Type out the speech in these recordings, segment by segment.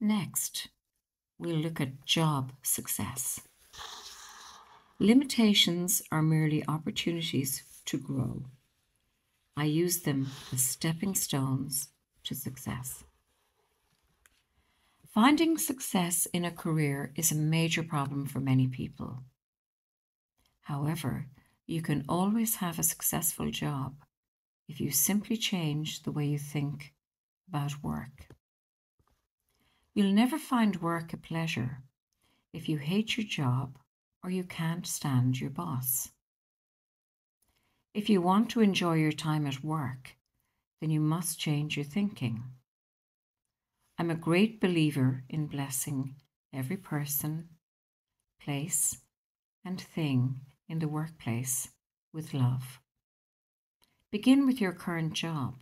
Next, we'll look at job success. Limitations are merely opportunities to grow. I use them as stepping stones to success. Finding success in a career is a major problem for many people. However, you can always have a successful job if you simply change the way you think about work. You'll never find work a pleasure if you hate your job or you can't stand your boss. If you want to enjoy your time at work, then you must change your thinking. I'm a great believer in blessing every person, place, and thing in the workplace with love. Begin with your current job.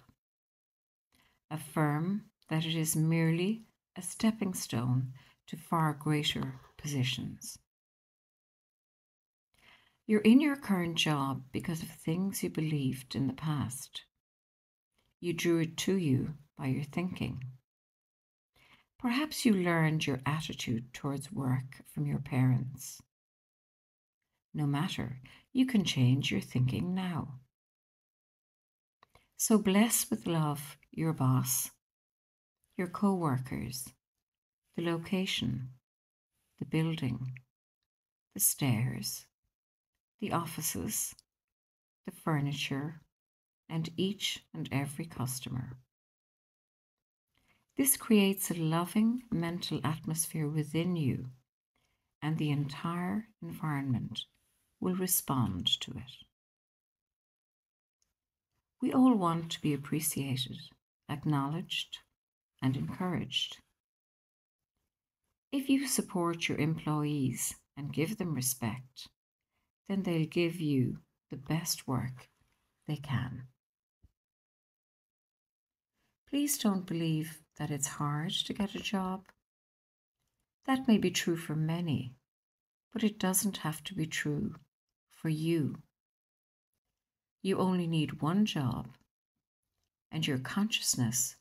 Affirm that it is merely a stepping stone to far greater positions. You're in your current job because of things you believed in the past. You drew it to you by your thinking. Perhaps you learned your attitude towards work from your parents. No matter, you can change your thinking now. So bless with love your boss, your co-workers, the location, the building, the stairs, the offices, the furniture, and each and every customer. This creates a loving mental atmosphere within you, and the entire environment will respond to it. We all want to be appreciated, acknowledged, and encouraged. If you support your employees and give them respect, then they'll give you the best work they can. Please don't believe that it's hard to get a job. That may be true for many, but it doesn't have to be true for you. You only need one job, and your consciousness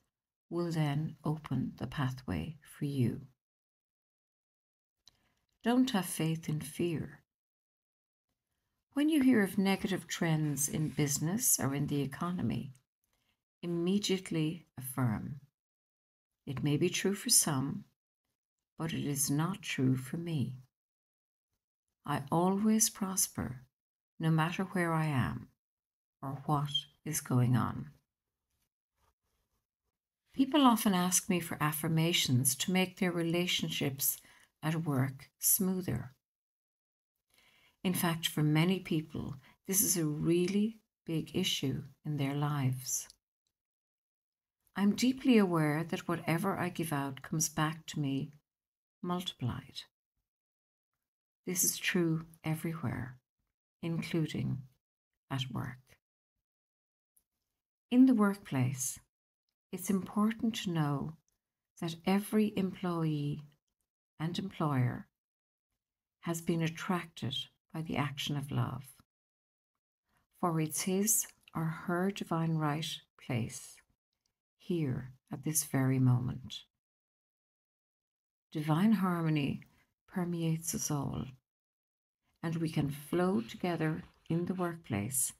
will then open the pathway for you. Don't have faith in fear. When you hear of negative trends in business or in the economy, immediately affirm. It may be true for some, but it is not true for me. I always prosper, no matter where I am or what is going on. People often ask me for affirmations to make their relationships at work smoother. In fact, for many people, this is a really big issue in their lives. I'm deeply aware that whatever I give out comes back to me multiplied. This is true everywhere, including at work. In the workplace, it's important to know that every employee and employer has been attracted by the action of love, for it's his or her divine right place here at this very moment. Divine harmony permeates us all, and we can flow together in the workplace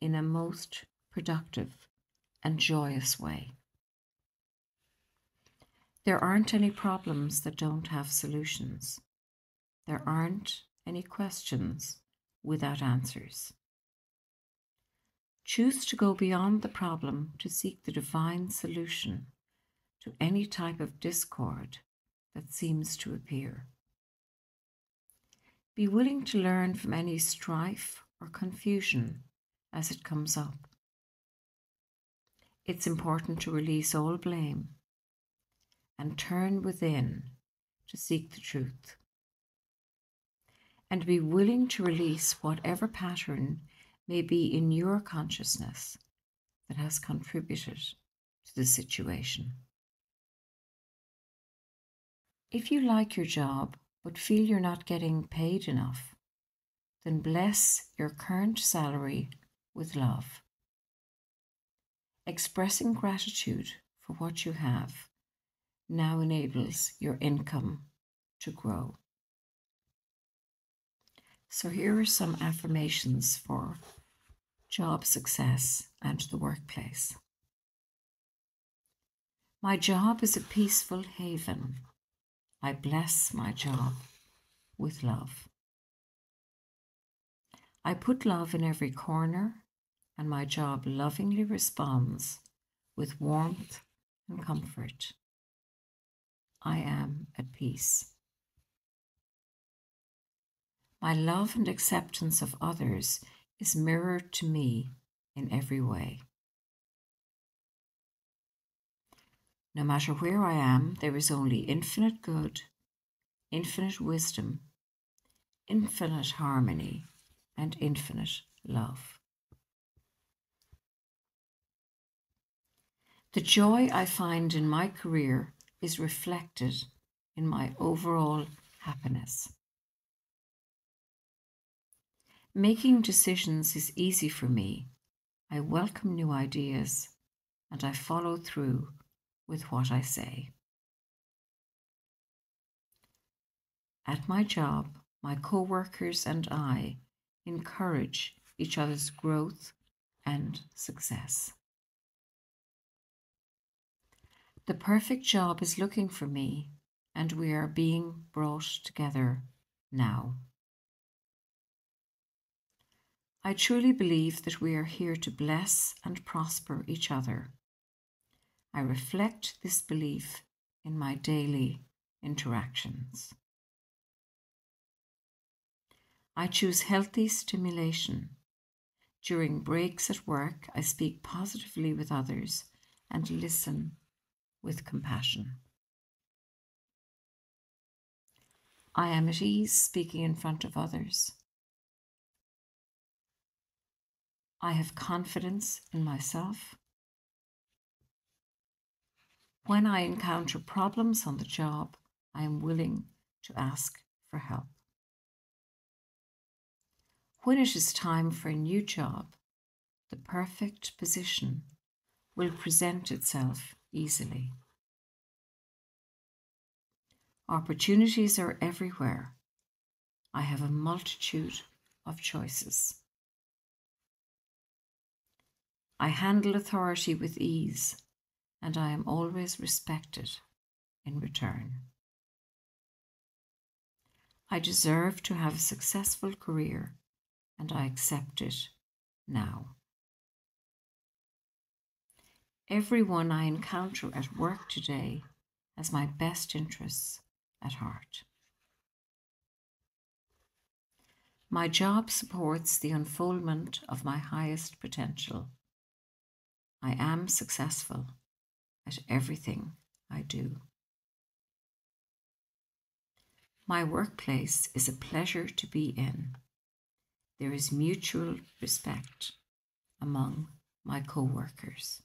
in a most productive and joyous way. There aren't any problems that don't have solutions. There aren't any questions without answers. Choose to go beyond the problem to seek the divine solution to any type of discord that seems to appear. Be willing to learn from any strife or confusion as it comes up. It's important to release all blame and turn within to seek the truth. And be willing to release whatever pattern may be in your consciousness that has contributed to the situation. If you like your job but feel you're not getting paid enough, then bless your current salary with love. Expressing gratitude for what you have now enables your income to grow. So here are some affirmations for job success and the workplace. My job is a peaceful haven. I bless my job with love. I put love in every corner, and my job lovingly responds with warmth and comfort. I am at peace. My love and acceptance of others is mirrored to me in every way. No matter where I am, there is only infinite good, infinite wisdom, infinite harmony, and infinite love. The joy I find in my career is reflected in my overall happiness. Making decisions is easy for me. I welcome new ideas, and I follow through with what I say. At my job, my co-workers and I encourage each other's growth and success. The perfect job is looking for me, and we are being brought together now. I truly believe that we are here to bless and prosper each other. I reflect this belief in my daily interactions. I choose healthy stimulation. During breaks at work, I speak positively with others and listen with compassion. I am at ease speaking in front of others. I have confidence in myself. When I encounter problems on the job, I am willing to ask for help. When it is time for a new job, the perfect position will present itself easily. Opportunities are everywhere. I have a multitude of choices. I handle authority with ease, and I am always respected in return. I deserve to have a successful career, and I accept it now. Everyone I encounter at work today has my best interests at heart. My job supports the unfoldment of my highest potential. I am successful at everything I do. My workplace is a pleasure to be in. There is mutual respect among my co-workers.